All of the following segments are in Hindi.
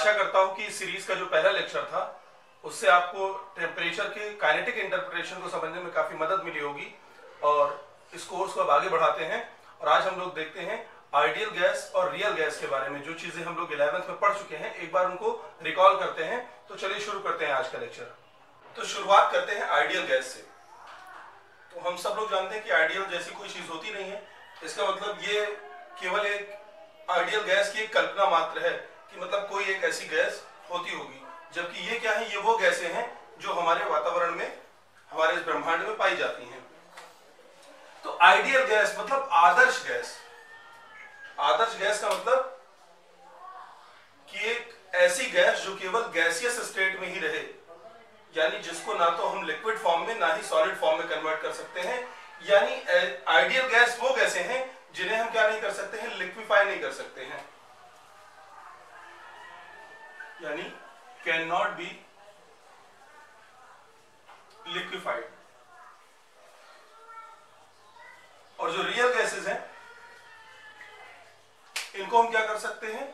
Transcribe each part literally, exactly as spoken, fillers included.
आशा करता हूं कि इस सीरीज का जो पहला लेक्चर था उससे आपको टेम्परेचर के काइनेटिक इंटरप्रिटेशन को समझने में काफी मदद मिली होगी। और इस कोर्स को अब आगे बढ़ाते हैं और आज हम लोग देखते हैं आइडियल गैस और रियल गैस के बारे में। जो चीजें हम लोग ग्यारहवीं में पढ़ चुके हैं एक बार उनको रिकॉल करते हैं। तो चलिए शुरू करते हैं आज का लेक्चर। तो शुरुआत करते हैं आइडियल गैस से। तो हम सब लोग जानते हैं कि आइडियल जैसी कोई चीज होती नहीं है। इसका मतलब ये केवल एक आइडियल गैस की एक कल्पना मात्र है कि मतलब कोई एक ऐसी गैस होती होगी, जबकि ये क्या है, ये वो गैसें हैं जो हमारे वातावरण में, हमारे इस ब्रह्मांड में पाई जाती हैं। तो आइडियल गैस मतलब आदर्श गैस। आदर्श गैस का मतलब कि एक ऐसी गैस जो केवल गैसियस स्टेट में ही रहे, यानी जिसको ना तो हम लिक्विड फॉर्म में ना ही सॉलिड फॉर्म में कन्वर्ट कर सकते हैं। यानी आइडियल गैस वो गैसें हैं जिन्हें हम क्या नहीं कर सकते हैं, लिक्विफाई नहीं कर सकते हैं, यानी कैन नॉट बी लिक्विफाइड। और जो रियल गैसेस हैं इनको हम क्या कर सकते हैं,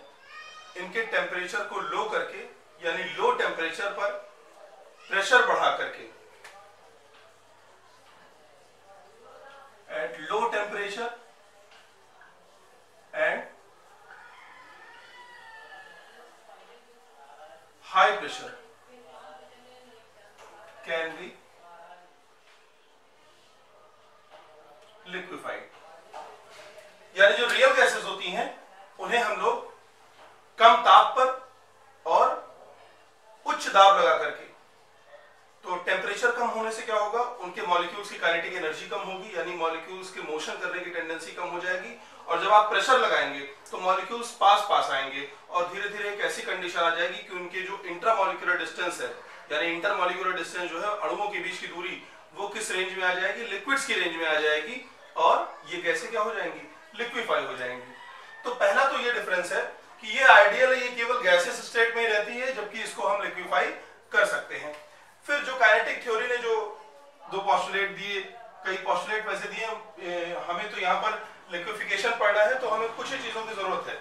इनके टेम्परेचर को लो करके, यानी लो टेम्परेचर पर प्रेशर बढ़ा करके, at low temperature and high pressure can be liquefied. यानी जो रियल गैसेस होती हैं उन्हें हम लोग कम ताप पर और उच्च दाब लगा करके, तो टेम्परेचर कम होने से क्या होगा, उनके मॉलिक्यूल्स की काइनेटिक एनर्जी कम होगी, यानी मॉलिक्यूल्स के मोशन करने की टेंडेंसी कम हो जाएगी। और जब आप प्रेशर लगाएंगे तो मॉलिक्यूल्स पास पास आएंगे और धीरे धीरे एक ऐसी कंडीशन आ जाएगी कि उनके जो इंट्रामॉलिक्यूलर डिस्टेंस है, यानी इंटरमॉलिक्यूलर डिस्टेंस जो है अणुओं के बीच की दूरी, वो किस रेंज में आ जाएगी, लिक्विड्स की रेंज में आ जाएगी और ये गैसें क्या हो जाएंगी, लिक्विफाई हो जाएंगी। तो पहला तो ये डिफरेंस है कि ये आइडियल है, ये केवल गैसियस स्टेट में ही रहती है, जबकि इसको हम लिक्विफाई कर सकते हैं। फिर जो काइनेटिक थ्योरी ने जो दो पॉस्टुलेट दिए, कई पॉस्टुलेट वैसे दिए, हमें तो यहाँ पर लिक्विफिकेशन पढ़ना है तो हमें कुछ ही चीजों की जरूरत है।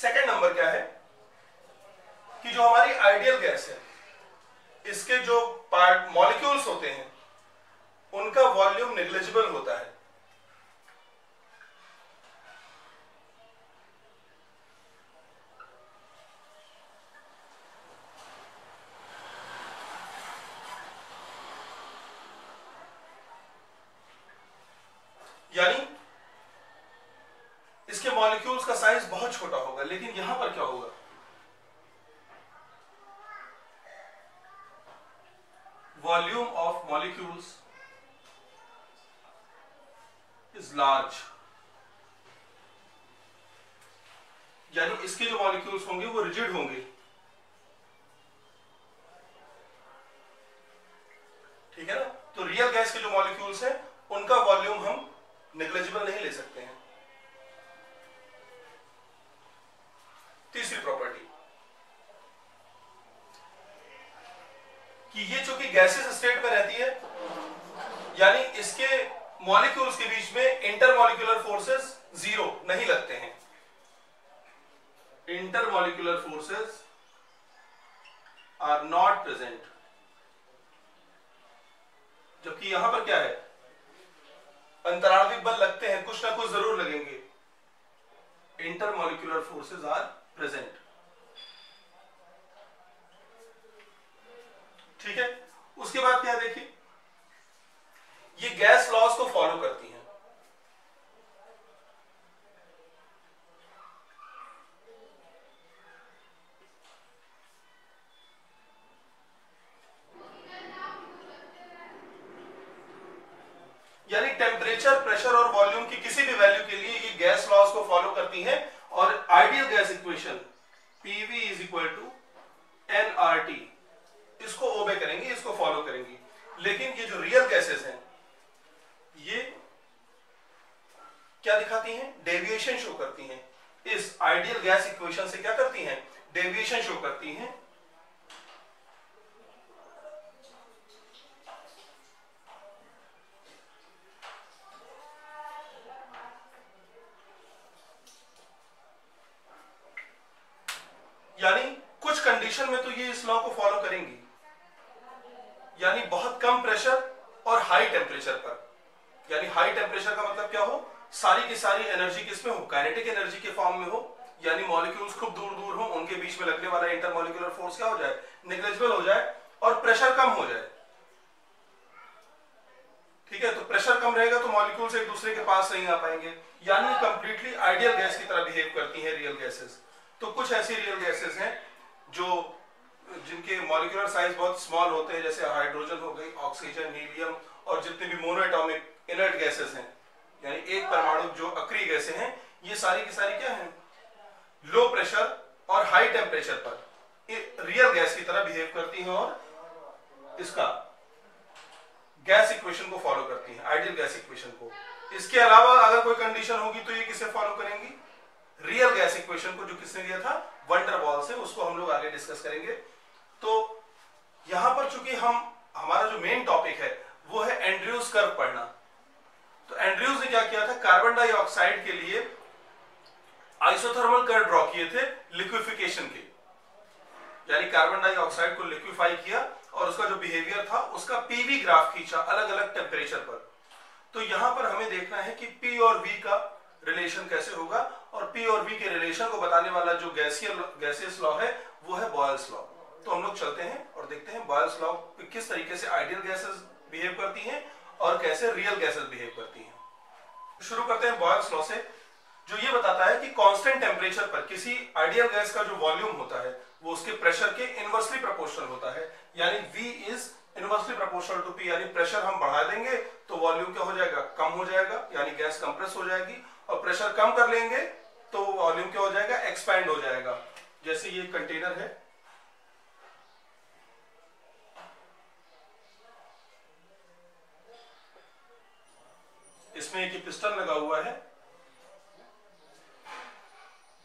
सेकेंड नंबर क्या है कि जो हमारी आइडियल गैस है इसके जो पार्ट मॉलिक्यूल्स होते हैं उनका वॉल्यूम नेग्लिजिबल होता है। यानी इसके मॉलिक्यूल्स का साइज बहुत छोटा होगा। लेकिन यहां पर क्या होगा, volume of molecules is large, यानी इसके जो मॉलिक्यूल्स होंगे वो रिजिड होंगे, ठीक है ना। तो रियल गैस के जो मॉलिक्यूल्स हैं उनका वॉल्यूम हम नेग्लिजिबल नहीं ले सकते हैं। तीसरी प्रॉपर्टी कि ये जो कि गैसेस स्टेट में रहती है, यानी इसके मॉलिक्यूल्स के बीच में इंटरमॉलिक्यूलर फोर्सेस जीरो नहीं लगते हैं। Intermolecular forces are not present, जबकि यहां पर क्या है, अंतराणविक बल लगते हैं, कुछ ना कुछ जरूर लगेंगे। इंटरमॉलिक्यूलर फोर्सेस आर प्रेजेंट, ठीक है। उसके बाद क्या देखिए, ये गैस लॉज को फॉलो करती हैं। यानी टेम्परेचर, प्रेशर और वॉल्यूम की किसी भी वैल्यू के लिए ये गैस लॉज को फॉलो करती हैं। और ideal gas equation PV is equal to N R T, इसको ओबे करेंगे, इसको फॉलो करेंगी। लेकिन ये जो रियल गैसेस हैं ये क्या दिखाती हैं, डेविएशन शो करती हैं। इस आइडियल गैस इक्वेशन से क्या करती हैं, डेविएशन शो करती हैं। यानी कुछ कंडीशन में तो ये इस लॉ को फॉलो करेंगी, यानी बहुत कम प्रेशर और हाई टेम्परेचर पर। यानी हाई टेम्परेचर का मतलब क्या हो, सारी की सारी एनर्जी किसमें हो, काइनेटिक एनर्जी के फॉर्म में हो, यानी मॉलिक्यूल्स खूब दूर दूर हो, उनके बीच में लगने वाला इंटरमॉलिक्यूलर फोर्स क्या हो जाए, नेग्लिजिबल हो जाए और प्रेशर कम हो जाए। ठीक है, तो प्रेशर कम रहेगा तो मॉलिक्यूल्स एक दूसरे के पास नहीं आ पाएंगे, यानी कंप्लीटली आइडियल गैस की तरह बिहेव करती हैं रियल गैसेस। तो कुछ ऐसी रियल गैसेस हैं जो जिनके मॉलिक्यूलर साइज बहुत स्मॉल होते हैं, जैसे हाइड्रोजन हो गई, ऑक्सीजन, हीलियम और जितने भी मोनो एटॉमिक इनर्ट गैसेस हैं, यानी एक परमाणु जो अक्रिय गैसें हैं, ये सारी की सारी क्या हैं, लो प्रेशर और हाई टेम्परेचर पर रियल गैस की तरह बिहेव करती हैं और इसका गैस इक्वेशन को फॉलो करती हैं, आइडियल गैस इक्वेशन को। इसके अलावा अगर कोई कंडीशन होगी तो ये किसे फॉलो करेंगी, रियल गैस इक्वेशन को, जो किसने दिया था, वंडर बॉल से, उसको हम लोग आगे डिस्कस करेंगे। तो यहां पर चूंकि हम हमारा जो मेन टॉपिक है वो है एंड्रयूज कर्व पढ़ना। तो एंड्रयूज ने क्या किया था, कार्बन डाइऑक्साइड के लिए आइसोथर्मल कर्व ड्रॉ किए थे लिक्विफिकेशन के, यानी कार्बन डाइऑक्साइड को लिक्विफाई किया और उसका जो बिहेवियर था उसका पीवी ग्राफ खींचा अलग अलग टेम्परेचर पर। तो यहां पर हमें देखना है कि पी और वी का रिलेशन कैसे होगा, और पी और वी के रिलेशन को बताने वाला जो गैसियल गैसियस लॉ है वो है बॉयल्स लॉ। तो हम लोग चलते हैं और देखते हैं बॉयल्स लॉ किस तरीके से आइडियल गैसेस बिहेव करती हैं और कैसे रियल गैसेस बिहेव करती हैं। शुरू करते हैं बॉयल्स लॉ से, जो ये बताता है कि कांस्टेंट टेम्परेचर पर किसी आइडियल गैस का जो वॉल्यूम होता है वो उसके प्रेशर के इनवर्सली प्रोपोर्शनल होता है, यानी V is inversely proportional to P, यानी प्रेशर हम बढ़ा देंगे तो वॉल्यूम क्या हो जाएगा, कम हो जाएगा, यानी गैस कंप्रेस हो जाएगी, और प्रेशर कम कर लेंगे तो वॉल्यूम क्या हो जाएगा, एक्सपैंड हो जाएगा। जैसे ये कंटेनर है, इसमें एक पिस्टन लगा हुआ है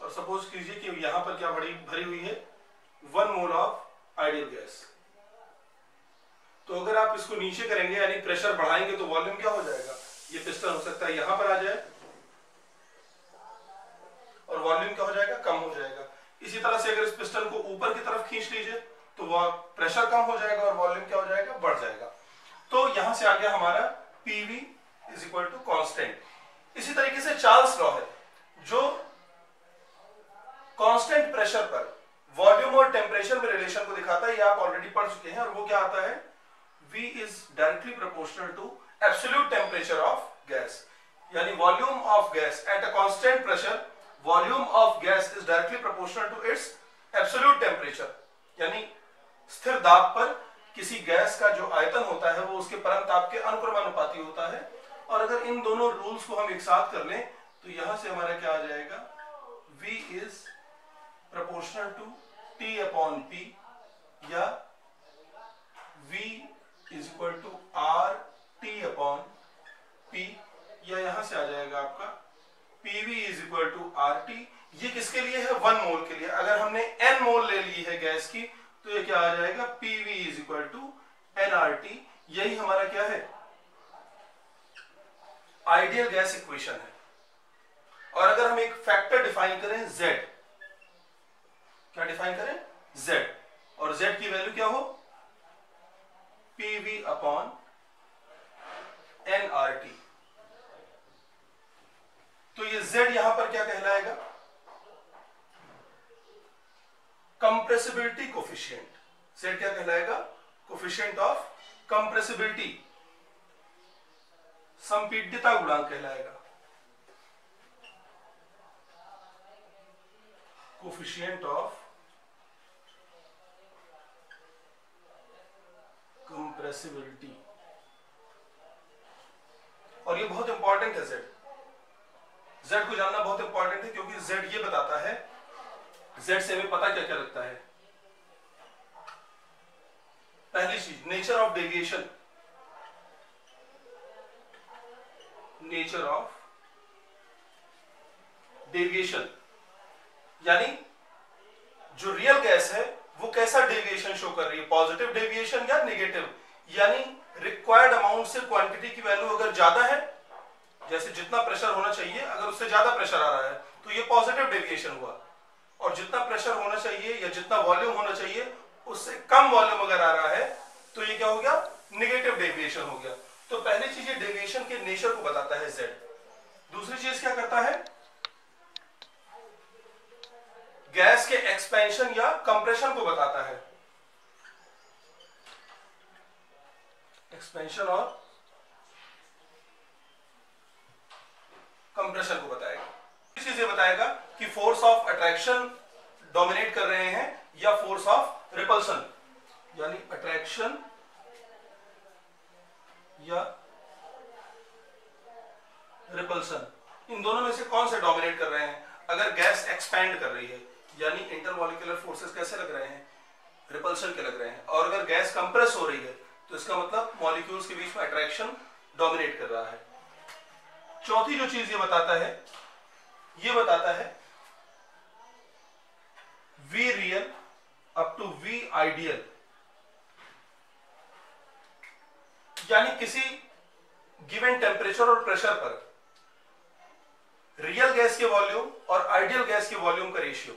और सपोज कीजिए कि यहां पर क्या भरी भरी हुई है, one mole of ideal gas. तो अगर आप इसको नीचे करेंगे यानी प्रेशर बढ़ाएंगे तो वॉल्यूम क्या हो जाएगा, ये पिस्टन हो सकता है यहां पर आ जाए और वॉल्यूम क्या हो जाएगा, कम हो जाएगा। इसी तरह से अगर इस पिस्टन को ऊपर की तरफ खींच लीजिए तो वह प्रेशर कम हो जाएगा और वॉल्यूम क्या हो जाएगा, बढ़ जाएगा। तो यहां से आ गया हमारा PV is equal to constant. इसी तरीके से चार्ल्स लॉ है, जो कांस्टेंट प्रेशर पर वॉल्यूम और टेम्परेचर में रिलेशन को दिखाता है, ये आप ऑलरेडी पढ़ चुके हैं, और वो क्या आता है, V is directly proportional to absolute temperature of gas, यानी volume of gas at a constant pressure, volume of gas is directly proportional to its absolute temperature, यानी स्थिर दाब पर किसी गैस का जो आयतन होता है वो उसके परम ताप के अनुक्रमानुपाती होता है। और अगर इन दोनों रूल्स को हम एक साथ कर लें तो यहां से हमारा क्या आ जाएगा, V is proportional to T upon P, या V is equal to R T upon P, या यहां से आ जाएगा आपका P V is equal to R T। ये किसके लिए है, वन मोल के लिए। अगर हमने n मोल ले ली है गैस की तो ये क्या आ जाएगा, P V is equal to N R T। यही हमारा क्या है, आइडियल गैस इक्वेशन है। और अगर हम एक फैक्टर डिफाइन करें Z, क्या डिफाइन करें, Z, और Z की वैल्यू क्या हो, P V upon N R T। तो ये Z यहां पर क्या कहलाएगा, कंप्रेसिबिलिटी कोफिशिएंट। Z क्या कहलाएगा, कोफिशिएंट ऑफ कंप्रेसिबिलिटी, संपीड्यता गुणांक कहलाएगा, कोफिशिएंट ऑफ कंप्रेसिबिलिटी। और ये बहुत इंपॉर्टेंट है, जेड जेड को जानना बहुत इंपॉर्टेंट है, क्योंकि जेड ये बताता है, जेड से हमें पता क्या क्या लगता है। पहली चीज, nature of deviation, nature of deviation, यानी जो रियल गैस है वो कैसा डेविएशन शो कर रही है, पॉजिटिव डेविएशन या नेगेटिव। यानी रिक्वायर्ड अमाउंट से क्वांटिटी की वैल्यू अगर ज्यादा है, जैसे जितना प्रेशर होना चाहिए अगर उससे ज्यादा प्रेशर आ रहा है तो ये पॉजिटिव डेविएशन हुआ। और जितना प्रेशर होना चाहिए या जितना वॉल्यूम होना चाहिए उससे कम वॉल्यूम अगर आ रहा है तो ये क्या हो गया, नेगेटिव डेविएशन हो गया। तो पहली चीज ये डेविएशन के नेचर को बताता है जेड। दूसरी चीज क्या करता है, गैस के एक्सपेंशन या कंप्रेशन को बताता है, एक्सपेंशन और कंप्रेशन को बताएगा। इस चीज ये बताएगा कि फोर्स ऑफ अट्रैक्शन डोमिनेट कर रहे हैं या फोर्स ऑफ रिपल्शन, यानी अट्रैक्शन या रिपल्शन, इन दोनों में से कौन से डोमिनेट कर रहे हैं। अगर गैस एक्सपैंड कर रही है यानी इंटरमॉलिक्यूलर फोर्सेस कैसे लग रहे हैं, रिपल्शन के लग रहे हैं। और अगर गैस कंप्रेस हो रही है तो इसका मतलब मॉलिक्यूल्स के बीच में अट्रैक्शन डोमिनेट कर रहा है। चौथी जो चीज ये बताता है, ये बताता है V real up to V ideal, यानी किसी गिवन टेम्परेचर और प्रेशर पर रियल गैस के वॉल्यूम और आइडियल गैस के वॉल्यूम का रेशियो।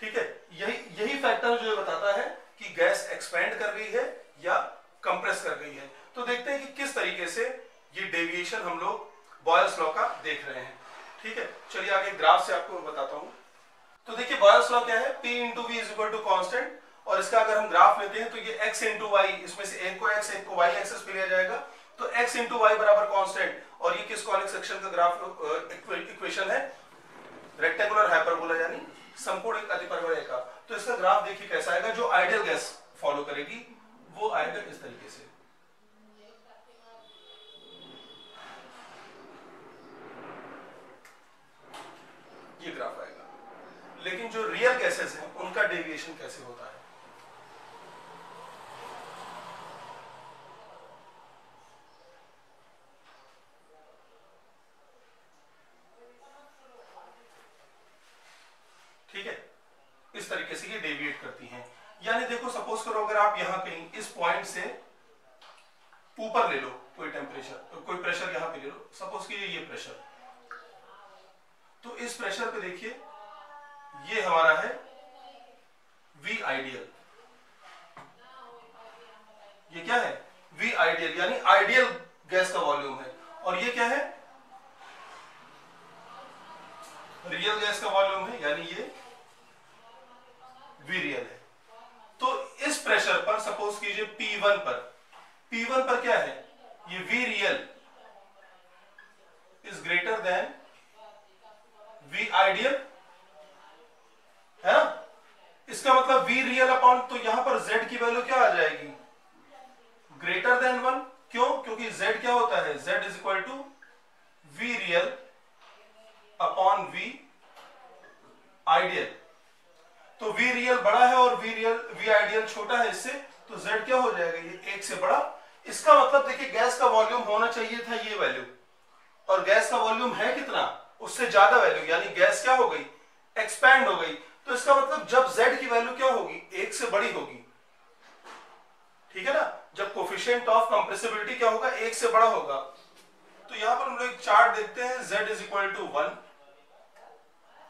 ठीक है, यही यही फैक्टर जो ये बताता है कि गैस एक्सपेंड कर गई है या कंप्रेस कर गई है। तो देखते हैं कि किस तरीके से ये डेविएशन हम लोग बॉयल्स लॉ का देख रहे हैं। ठीक है, चलिए आगे ग्राफ से आपको बताता हूं। तो देखिए बॉयल्स लॉ क्या है, P into V is equal to constant, और इसका अगर हम ग्राफ लेते हैं तो ये x इंटू वाई, इसमें से एक को x, एक को y एक्सेस पे लिया जाएगा, तो x इंटू वाई बराबर कांस्टेंट। और ये किस कॉनिक सेक्शन का ग्राफ इक्वेशन है, रेक्टेंगुलर हाइपरबोला यानी समकोणिक अतिपरवलय का। तो इसका ग्राफ देखिए कैसा आएगा, जो आइडियल गैस फॉलो करेगी वो आएगा इस तरीके से। ये ग्राफ आएगा, लेकिन जो रियल गैसेस हैं उनका डेविएशन कैसे होता है। ठीक है, इस तरीके से ये डेविएट करती हैं। यानी देखो, सपोज करो अगर आप यहां कहीं इस पॉइंट से ऊपर ले लो कोई टेम्परेचर, कोई प्रेशर यहां पे ले लो, सपोज कि ये प्रेशर, तो इस प्रेशर पे देखिए ये हमारा है V आइडियल, ये क्या है V आइडियल, यानी आइडियल गैस का वॉल्यूम है। और ये क्या है, रियल गैस का वॉल्यूम है, यानी ये V रियल है। तो इस प्रेशर पर सपोज कीजिए P वन पर, P वन पर क्या है, ये V real is greater than V ideal, है ना। इसका मतलब V रियल अपॉन, तो यहां पर Z की वैल्यू क्या आ जाएगी, ग्रेटर देन वन। क्यों, क्योंकि Z क्या होता है, Z is equal to V real upon V ideal. तो V रियल बड़ा है और V रियल V आइडियल छोटा है इससे, तो Z क्या हो जाएगा, ये एक से बड़ा। इसका मतलब देखिए गैस का वॉल्यूम होना चाहिए था ये वैल्यू, और गैस का वॉल्यूम है कितना, उससे ज्यादा वैल्यू, यानी गैस क्या हो गई, एक्सपैंड हो गई। तो इसका मतलब जब Z की वैल्यू क्या होगी, एक से बड़ी होगी। ठीक है ना, जब कोफिशिएंट ऑफ कंप्रेसिबिलिटी क्या होगा, एक से बड़ा होगा। तो यहां पर हम लोग एक चार्ट देखते हैं, Z is equal to one,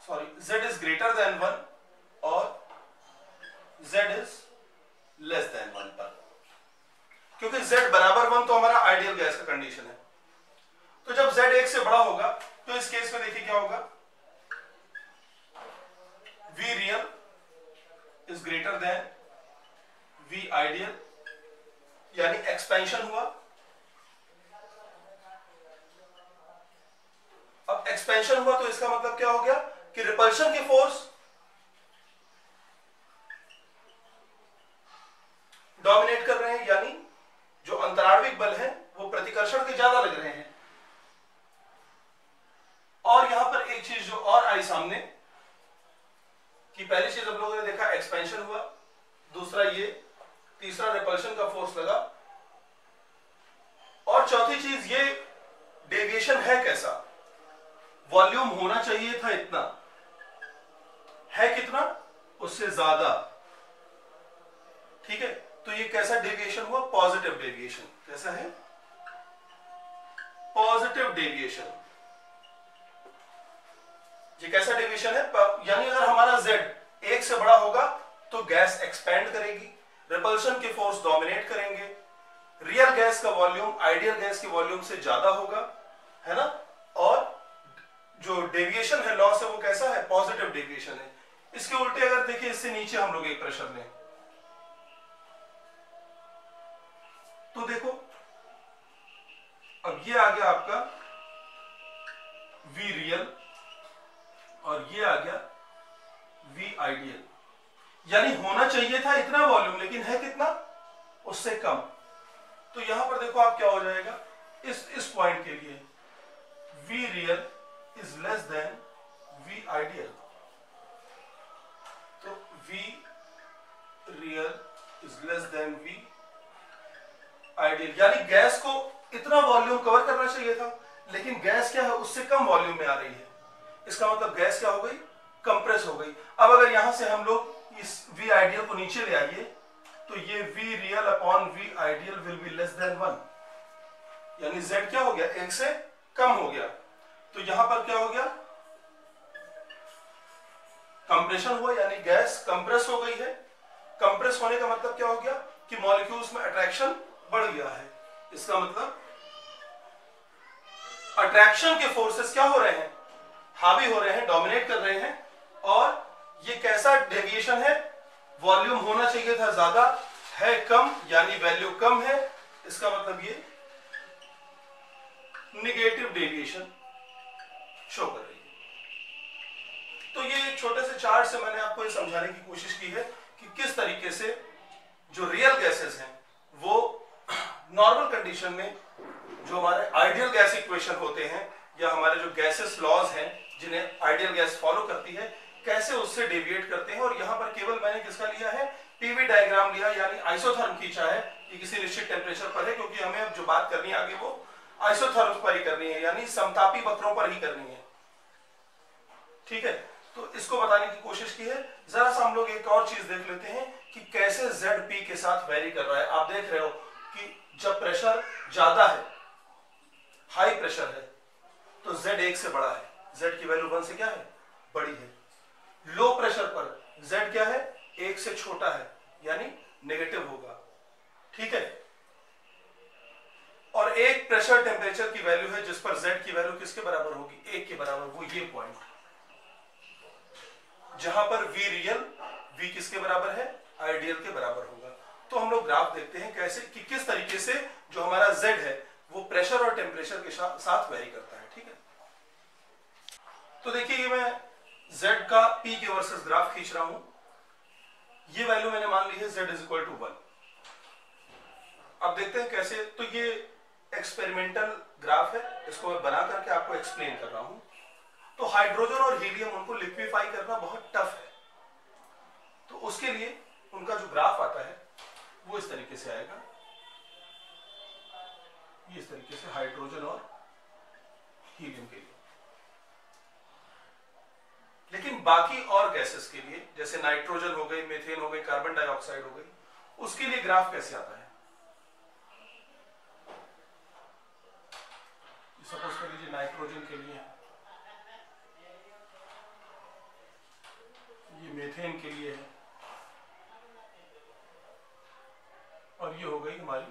sorry Z is greater than one और Z is less than one पर, क्योंकि Z बराबर वन तो हमारा आइडियल गैस का कंडीशन है। तो जब Z एक से बड़ा होगा तो इस केस में देखिए क्या होगा, V real is greater than V ideal, यानी एक्सपेंशन हुआ। अब एक्सपेंशन हुआ तो इसका मतलब क्या हो गया कि रिपल्शन की फोर्स डोमिनेट कर रहे हैं, यानी जो अंतराणविक बल है वो प्रतिकर्षण के ज्यादा लग रहे हैं। और यहां पर एक चीज जो और आई सामने, कि पहली चीज हम लोगों ने देखा एक्सपेंशन हुआ, दूसरा ये, तीसरा रिपल्शन का फोर्स लगा, और चौथी चीज ये डेविएशन है कैसा, वॉल्यूम होना चाहिए था इतना, है कितना, उससे ज्यादा। ठीक है, तो ये कैसा डेविएशन हुआ, पॉजिटिव डेविएशन। कैसा है, पॉजिटिव डेविएशन। ये कैसा डिवीजन है? यानी अगर हमारा Z एक से बड़ा होगा तो गैस एक्सपेंड करेगी, रिपल्शन के फोर्स डोमिनेट करेंगे, रियल गैस का वॉल्यूम आइडियल गैस के वॉल्यूम से ज्यादा होगा, है ना। और जो डेविएशन है लॉस है वो कैसा है? पॉजिटिव डेविएशन है। इसके उल्टे अगर देखिए इससे नीचे हम लोग एक प्रेशर लें तो देखो अब ये आ गया आपका V रियल और ये आ गया V आइडियल। यानी होना चाहिए था इतना वॉल्यूम लेकिन है कितना? उससे कम। तो यहां पर देखो आप क्या हो जाएगा इस इस पॉइंट के लिए V real is less than V ideal. तो V real is less than V ideal. यानी गैस को इतना वॉल्यूम कवर करना चाहिए था लेकिन गैस क्या है? उससे कम वॉल्यूम में आ रही है। इसका मतलब गैस क्या हो गई? कंप्रेस हो गई। अब अगर यहां से हम लोग इस V आइडियल को नीचे ले आइए तो ये V real upon V ideal will be less than one. यानी Z क्या हो गया? एक से कम हो गया। तो यहां पर क्या हो गया? कंप्रेशन हुआ, यानी गैस कंप्रेस हो गई है। कंप्रेस होने का मतलब क्या हो गया? कि मॉलिक्यूल्स में अट्रैक्शन बढ़ गया है। इसका मतलब अट्रैक्शन के फोर्सेस क्या हो रहे हैं? हावी हो रहे हैं, डोमिनेट कर रहे हैं। और ये कैसा डेविएशन है? वॉल्यूम होना चाहिए था ज्यादा, है कम, यानी वैल्यू कम है। इसका मतलब ये नेगेटिव डेविएशन शो कर रही है। तो ये छोटे से चार्ट से मैंने आपको ये समझाने की कोशिश की है कि किस तरीके से जो रियल गैसेस हैं वो नॉर्मल कंडीशन में जो हमारे आइडियल गैस इक्वेशन होते हैं या हमारे जो गैसेस लॉज हैं जिन्हें आइडियल गैस फॉलो करती है कैसे उससे डेविएट करते हैं। और यहाँ पर केवल मैंने किसका लिया है? पीवी डायग्राम लिया, यानी आइसोथर्म खींचा है कि किसी निश्चित टेम्परेचर पर है, क्योंकि हमें अब जो बात करनी है आगे वो आइसोथर्म पर ही करनी है, यानी समतापी वक्रों पर ही करनी है। ठीक है, तो इसको बताने की कोशिश की है। जरा सा हम लोग एक और चीज देख लेते हैं कि कैसे जेड पी के साथ वेरी कर रहा है। आप देख रहे हो कि जब प्रेशर ज्यादा है, हाई प्रेशर है, तो Z एक से बड़ा है, Z की वैल्यू वन से क्या है? बड़ी है। लो प्रेशर पर Z क्या है? एक से छोटा है, यानी नेगेटिव होगा। ठीक है, और एक प्रेशर टेम्परेचर की वैल्यू है जिस पर Z की वैल्यू किसके बराबर होगी? एक के बराबर। वो ये पॉइंट जहां पर V रियल V किसके बराबर है? आइडियल के बराबर होगा। तो हम लोग ग्राफ देखते हैं कैसे कि किस तरीके से जो हमारा Z है वो प्रेशर और टेम्परेचर के साथ वेरी करता है। ठीक है, तो देखिए ये मैं Z का P के वर्सेस ग्राफ खींच रहा हूं। ये वैल्यू मैंने मान ली है Z is equal to one. अब देखते हैं कैसे। तो ये एक्सपेरिमेंटल ग्राफ है, इसको मैं बना करके आपको एक्सप्लेन कर रहा हूं। तो हाइड्रोजन और हीलियम उनको लिक्विफाई करना बहुत टफ है, तो उसके लिए उनका जो ग्राफ आता है वो इस तरीके से आएगा। ये इस तरीके से हाइड्रोजन और हीलियम के लिए, लेकिन बाकी और गैसेस के लिए जैसे नाइट्रोजन हो गई, मीथेन हो गई, कार्बन डाइऑक्साइड हो गई, उसके लिए ग्राफ कैसे आता है? सपोज कर लीजिए नाइट्रोजन के लिए, ये मीथेन के लिए है, और ये हो गई हमारी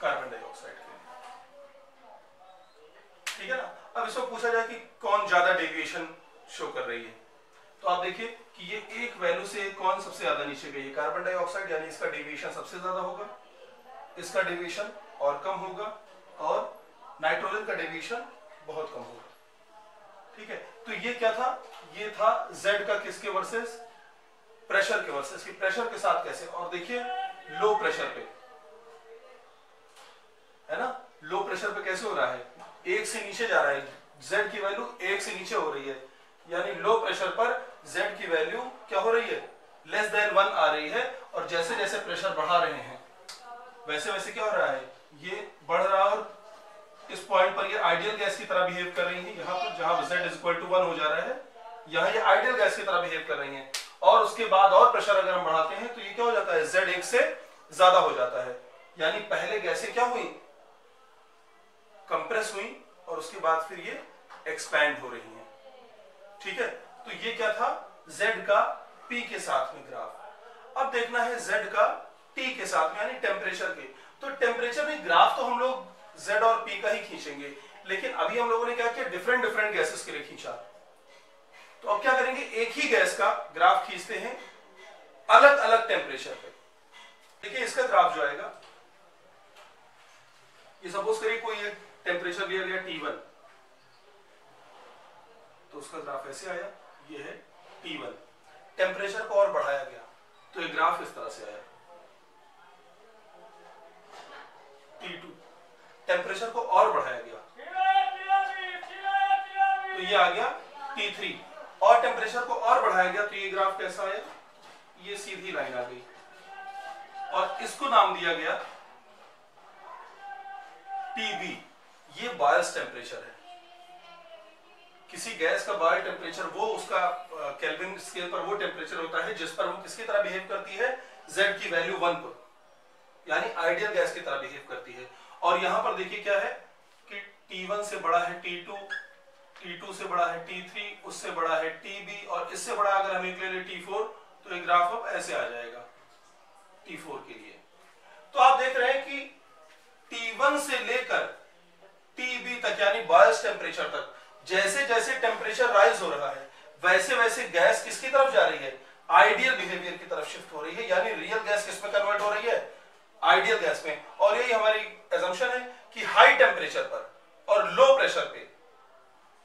कार्बन डाइऑक्साइड के लिए। ठीक है ना। अब इसको पूछा जाए कि कौन ज्यादा डेविएशन शो कर रही है, तो आप देखिए कि ये एक वैल्यू से कौन सबसे ज्यादा नीचे गई है? कार्बन डाइऑक्साइड, यानी इसका डेविएशन सबसे ज्यादा होगा, इसका डेविएशन और कम होगा, और नाइट्रोजन का डेविएशन बहुत कम होगा। ठीक है, तो ये क्या था? ये था Z का किसके वर्सेस? प्रेशर के वर्सेस, कि प्रेशर के साथ कैसे। और देखिए लो प्रेशर पे, है ना, लो प्रेशर पे कैसे हो रहा है? एक से नीचे जा रहा है। Z की वैल्यू एक से नीचे हो रही है, यानी लो प्रेशर पर Z की वैल्यू क्या हो रही है? लेस देन वन आ रही है। और जैसे जैसे प्रेशर बढ़ा रहे हैं वैसे वैसे क्या हो रहा है? ये बढ़ रहा है। और इस पॉइंट पर ये आइडियल गैस की तरह बिहेव कर रही है। यहाँ पर जहां Z is equal to one हो जा रहा है, यहाँ ये आइडियल गैस की तरह बिहेव कर रही है। और उसके बाद और प्रेशर अगर हम बढ़ाते हैं तो ये क्या हो जाता है? Z एक से ज्यादा हो जाता है। यानी पहले गैसें क्या हुई? कंप्रेस हुई, और उसके बाद फिर ये एक्सपैंड हो रही हैं। ठीक है। तो ये क्या था, Z का P के साथ में ग्राफ। अब देखना है Z का T के साथ में, यानी टेम्परेचर के। तो टेम्परेचर में ग्राफ तो हम लोग Z और P का ही खींचेंगे, लेकिन अभी हम लोगों ने क्या किया, डिफरेंट डिफरेंट गैसेस के लिए खींचा। तो अब क्या करेंगे, एक ही गैस का ग्राफ खींचते हैं अलग अलग टेम्परेचर पे। देखिए इसका ग्राफ जो आएगा, ये सपोज करिए कोई एक टेम्परेचर लिया गया T वन, तो उसका ग्राफ ऐसे आया, ये है T वन। टेम्परेचर को और बढ़ाया गया तो ये ग्राफ इस तरह से आया T टू। टेम्परेचर को और बढ़ाया गया तो ये आ गया T थ्री, और टेम्परेचर को और बढ़ाया गया तो ये ग्राफ कैसा आया, ये सीधी लाइन आ गई। और इसको नाम दिया गया T B। ये बॉयल्स टेम्परेचर है। किसी गैस का बॉयल टेम्परेचर वो उसका केल्विन स्केल पर वो टेम्परेचर होता है जिस पर वो किसकी तरह बिहेव करती है, Z की वैल्यू वन पर, यानी आइडियल गैस की तरह बिहेव करती है। और यहां पर देखिए क्या है कि T वन से बड़ा है T टू, T टू से बड़ा है T थ्री, उससे बड़ा है T B, और इससे बड़ा अगर हम एक ले लें T फोर, तो ये ग्राफ अब ऐसे आ जाएगा T फोर के लिए। तो आप देख रहे हैं कि T वन से लेकर T B तक, यानी बॉयल्स टेम्परेचर तक, जैसे जैसे टेम्परेचर राइज हो रहा है वैसे वैसे गैस किसकी तरफ जा रही है, आइडियल बिहेवियर की तरफ शिफ्ट हो रही है। यानी रियल गैस किस में कन्वर्ट हो रही है, आइडियल गैस में। और यही हमारी अजम्पशन है कि हाई टेम्परेचर पर और लो प्रेशर पे,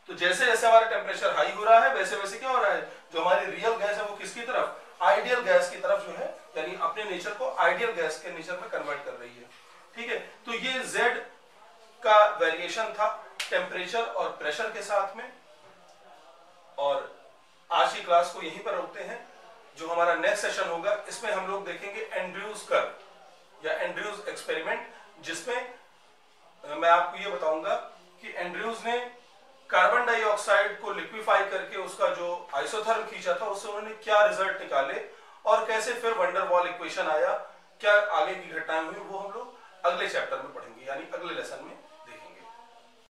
तो जैसे जैसे हमारा टेम्परेचर हाई हो रहा है वैसे वैसे क्या हो रहा है, जो हमारी रियल गैस है वो किसकी तरफ, आइडियल गैस की तरफ जो है, यानी अपने नेचर को आइडियल गैस के नेचर में कन्वर्ट कर रही है। ठीक है, तो ये Z का वेरिएशन था टेम्परेचर और प्रेशर के साथ में। और आज की क्लास को यहीं पर रोकते हैं। जो हमारा नेक्स्ट सेशन होगा इसमें हम लोग देखेंगे एंड्रयूज कर्व या एंड्रयूज एक्सपेरिमेंट, जिसमें मैं आपको ये बताऊंगा कि एंड्रयूज ने कार्बन डाइऑक्साइड को लिक्विफाई करके उसका जो आइसोथर्म खींचा था उससे उन्होंने क्या रिजल्ट निकाले, और कैसे फिर वंडर वॉल इक्वेशन आया, क्या आगे की घटनाएं हुई, वो हम लोग अगले चैप्टर में पढ़ेंगे, यानी अगले लेसन में।